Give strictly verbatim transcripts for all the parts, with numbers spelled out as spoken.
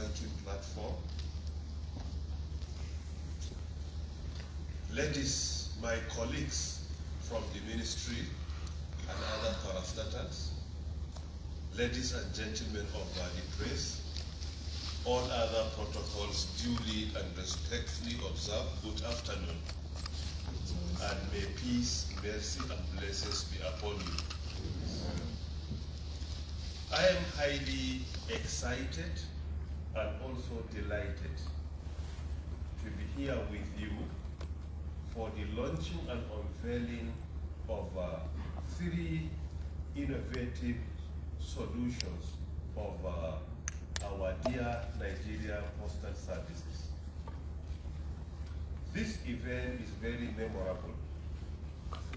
banking platform. Ladies, my colleagues from the ministry and other parastatals, ladies and gentlemen of the press, all other protocols duly and respectfully observed, good afternoon, and may peace, mercy, and blessings be upon you. I am highly excited and also delighted to be here with you for the launching and unveiling of uh, three innovative solutions of uh, our dear Nigerian Postal Services. This event is very memorable,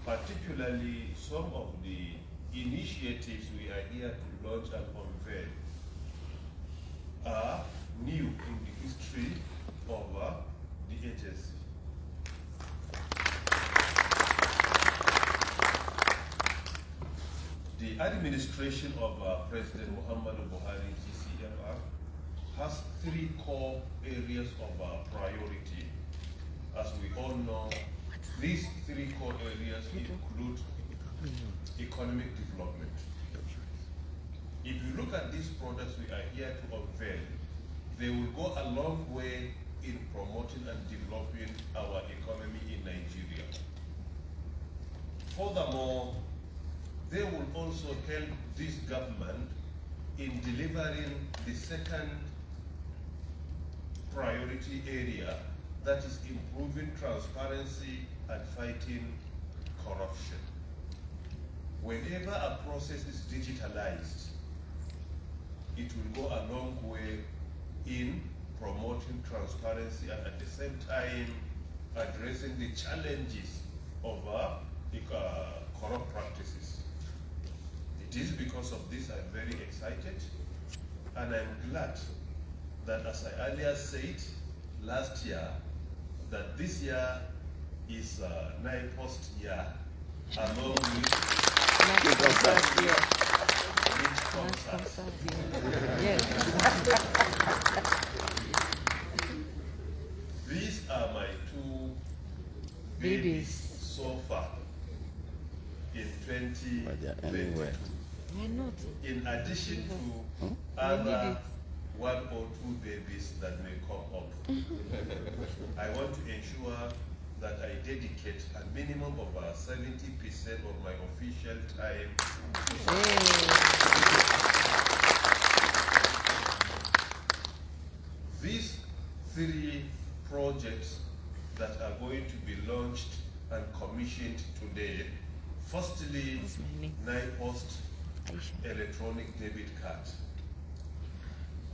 particularly some of the initiatives we are here to launch and unveil are new in the history of uh, the agency. The administration of uh, President Muhammadu Buhari, C C F R, has three core areas of uh, priority. As we all know, these three core areas include economic development. If you look at these products we are here to unveil, they will go a long way in promoting and developing our economy in Nigeria. Furthermore, they will also help this government in delivering the second priority area, that is improving transparency and fighting corruption. Whenever a process is digitalized, it will go a long way in promoting transparency and at the same time addressing the challenges of uh, uh, corrupt practices. It is because of this I'm very excited, and I'm glad that, as I earlier said last year, that this year is uh, NIPOST year, along with these are my two babies, babies. so far in twenty twenty-two. In addition to hmm? other one or two babies that may come up, I want to ensure that I dedicate a minimum of uh, seventy percent of my official time. Yay. These three projects that are going to be launched and commissioned today. Firstly, NIPOST electronic debit card.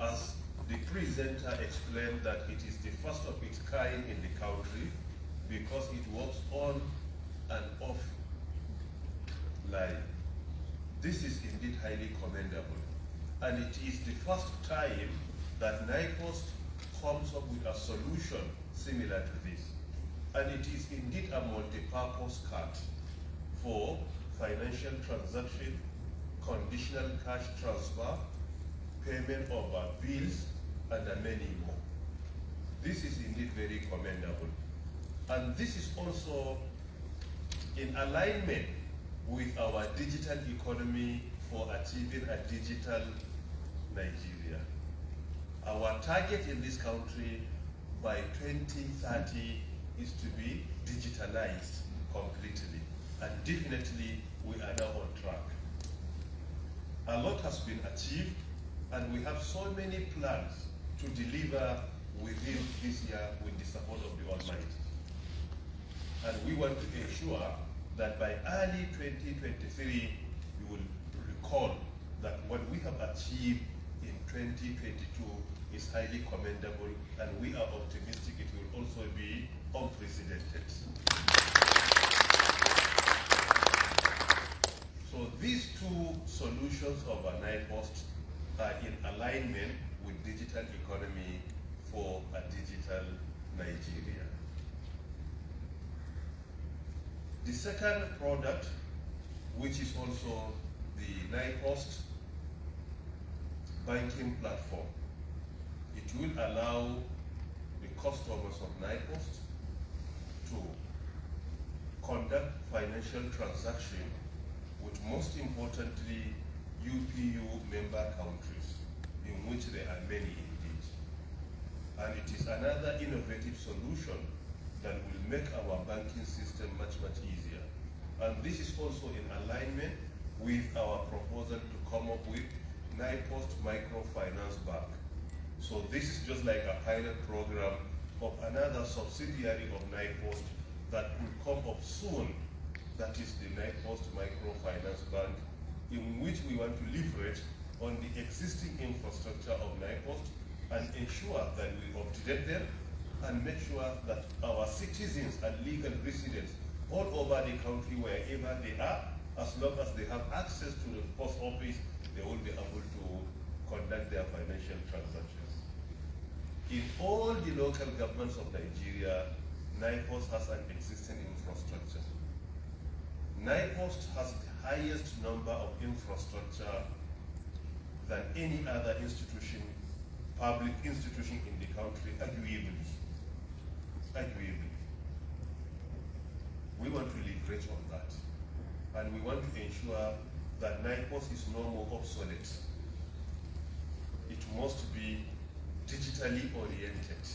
As the presenter explained, that it is the first of its kind in the country because it works on and off line. This is indeed highly commendable, and it is the first time that NIPOST comes up with a solution similar to this, and it is indeed a multi-purpose card for financial transaction, conditional cash transfer, payment of our bills, and many more. This is indeed very commendable. And this is also in alignment with our digital economy for achieving a digital Nigeria. Our target in this country by twenty thirty is to be digitalized completely. And definitely, we are now on track. A lot has been achieved, and we have so many plans to deliver within this year with the support of the Almighty. And we want to ensure that by early twenty twenty-three, you will recall that what we have achieved in twenty twenty-two is highly commendable, and we are optimistic it will also be unprecedented. So these two solutions of a NIPOST are in alignment with digital economy for a digital Nigeria. The second product, which is also the NIPOST banking platform, it will allow the customers of NIPOST to conduct financial transactions with, most importantly, U P U member countries, in which there are many indeed. And it is another innovative solution that will make our banking system much, much easier. And this is also in alignment with our proposal to come up with NIPOST Microfinance Bank. So this is just like a pilot program of another subsidiary of NIPOST that will come up soon, that is the NIPOST Microfinance Bank, in which we want to leverage on the existing infrastructure of NIPOST and ensure that we update them and make sure that our citizens and legal residents all over the country, wherever they are, as long as they have access to the post office, they will be able to conduct their financial transactions. In all the local governments of Nigeria, NIPOST has an existing infrastructure. NIPOST has the highest number of infrastructure than any other institution, public institution in the country, arguably. Arguably. We want to leverage on that. And we want to ensure that NIPOST is no more obsolete. It must be digitally oriented.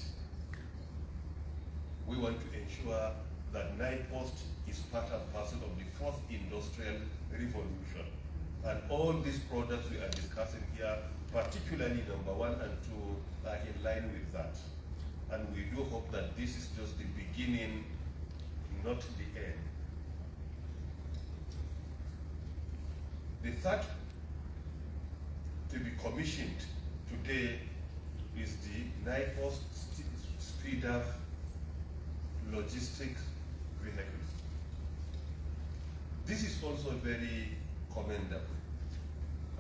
We want to ensure that NIPOST is part and parcel of the fourth industrial revolution. And all these products we are discussing here, particularly number one and two, are in line with that. And we do hope that this is just the beginning, not the end. The third to be commissioned today is the NIPOST Speed-Up Logistics Vehicle. This is also very commendable.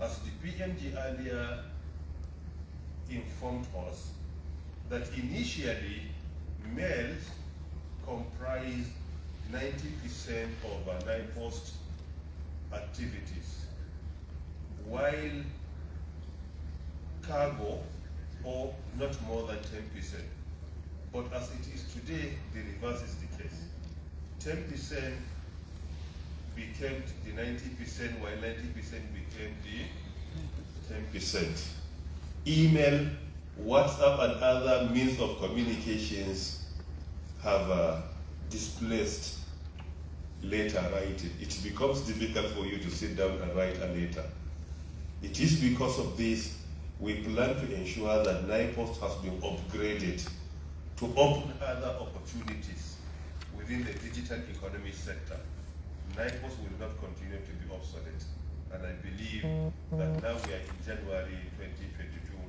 As the P M G earlier informed us, that initially mails comprised ninety percent of our NIPOST activities, while cargo or not more than ten percent. But as it is today, the reverse is the case. ten percent became the ninety percent, while ninety percent became the ten percent. Email, WhatsApp, and other means of communications have uh, displaced letter writing. It becomes difficult for you to sit down and write a letter. It is because of this we plan to ensure that NIPOST has been upgraded to open other opportunities within the digital economy sector. NIPOST will not continue to be obsolete. And I believe that now we are in January twenty twenty-two,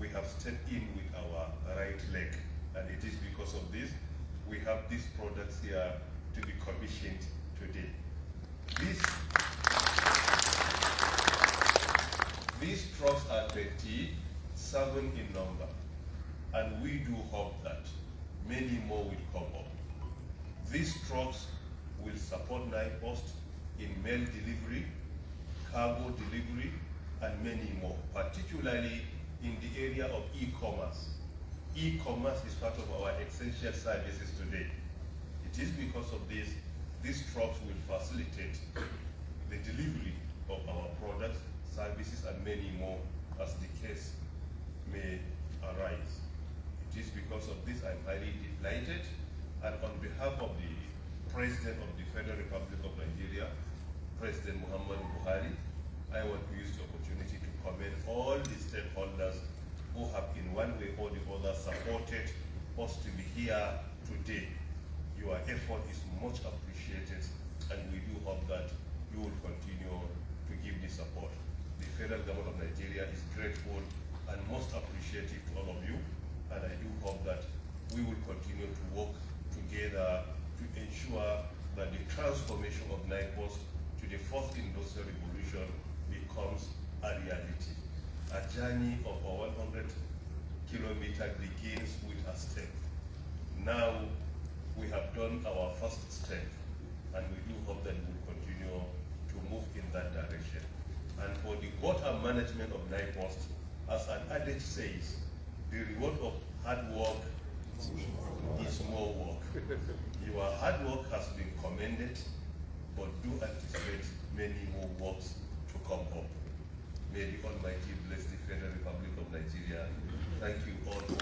we have stepped in with our right leg. And it is because of this, we have these products here to be commissioned today. These, these trucks are twenty-seven in number. And we do hope that many more will come up. These trucks will support NIPOST in mail delivery, cargo delivery, and many more, particularly in the area of e-commerce. E-commerce is part of our essential services today. It is because of this, these trucks will facilitate the delivery of our products, services, and many more as the case may arise. It is because of this I'm highly delighted, and on behalf of the President of the Federal Republic of Nigeria, President Muhammadu Buhari, I want to use the opportunity to commend all the stakeholders who have in one way or the other supported us to be here today. Your effort is much appreciated, and we do hope that you will continue to give this support. The federal government of Nigeria is grateful and most appreciative to all of you, and I do hope that we will continue to work together to ensure that the transformation of NIPOST to the fourth industrial revolution becomes a reality. A journey of a one hundred kilometer begins with a step. Now we have done our first step, and we do hope that we will continue to move in that direction. And for the water management of NIPOST, as an adage says, the reward of hard work is more work. Your hard work has been commended, but do anticipate many more works to come up. May the Almighty bless the Federal Republic of Nigeria. Thank you all for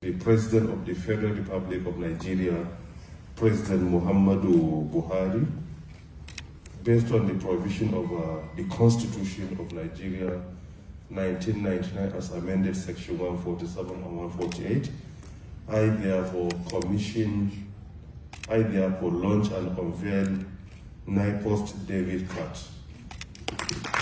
listening. The President of the Federal Republic of Nigeria, President Muhammadu Buhari, based on the provision of uh, the Constitution of Nigeria, nineteen ninety-nine, as amended section one forty-seven and one forty-eight, I therefore commission, I therefore launch and unveil NIPOST David Cat.